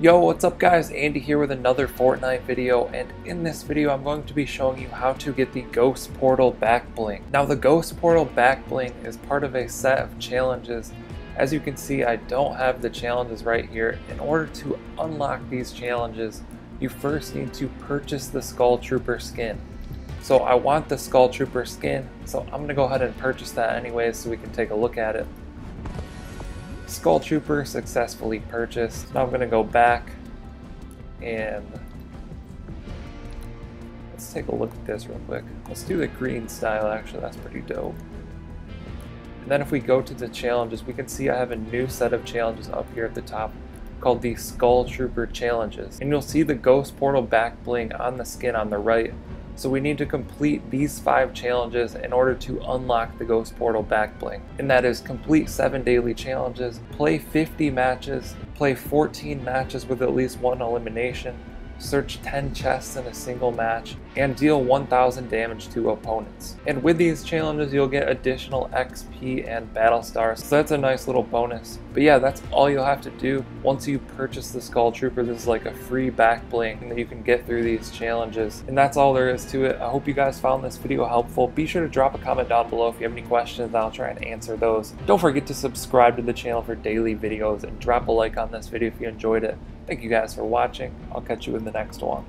Yo, what's up guys, Andy here with another Fortnite video, and in this video I'm going to be showing you how to get the Ghost Portal back bling. Now the Ghost Portal back bling is part of a set of challenges. As you can see, I don't have the challenges right here. In order to unlock these challenges, you first need to purchase the Skull Trooper skin. So I want the Skull Trooper skin, so I'm going to go ahead and purchase that anyways so we can take a look at it. Skull Trooper successfully purchased. Now I'm going to go back and let's take a look at this real quick. Let's do the green style, actually, that's pretty dope. And then if we go to the challenges, we can see I have a new set of challenges up here at the top called the Skull Trooper Challenges. And you'll see the Ghost Portal back bling on the skin on the right. So we need to complete these 5 challenges in order to unlock the Ghost Portal back bling. And that is complete 7 daily challenges, play 50 matches, play 14 matches with at least 1 elimination, search 10 chests in a single match, and deal 1000 damage to opponents. And with these challenges you'll get additional XP and battle stars, so that's a nice little bonus. But yeah, that's all you'll have to do once you purchase the Skull Trooper. This is like a free back bling that you can get through these challenges, and that's all there is to it. I hope you guys found this video helpful. Be sure to drop a comment down below if you have any questions and I'll try and answer those. Don't forget to subscribe to the channel for daily videos and drop a like on this video if you enjoyed it. Thank you guys for watching. I'll catch you in the next one.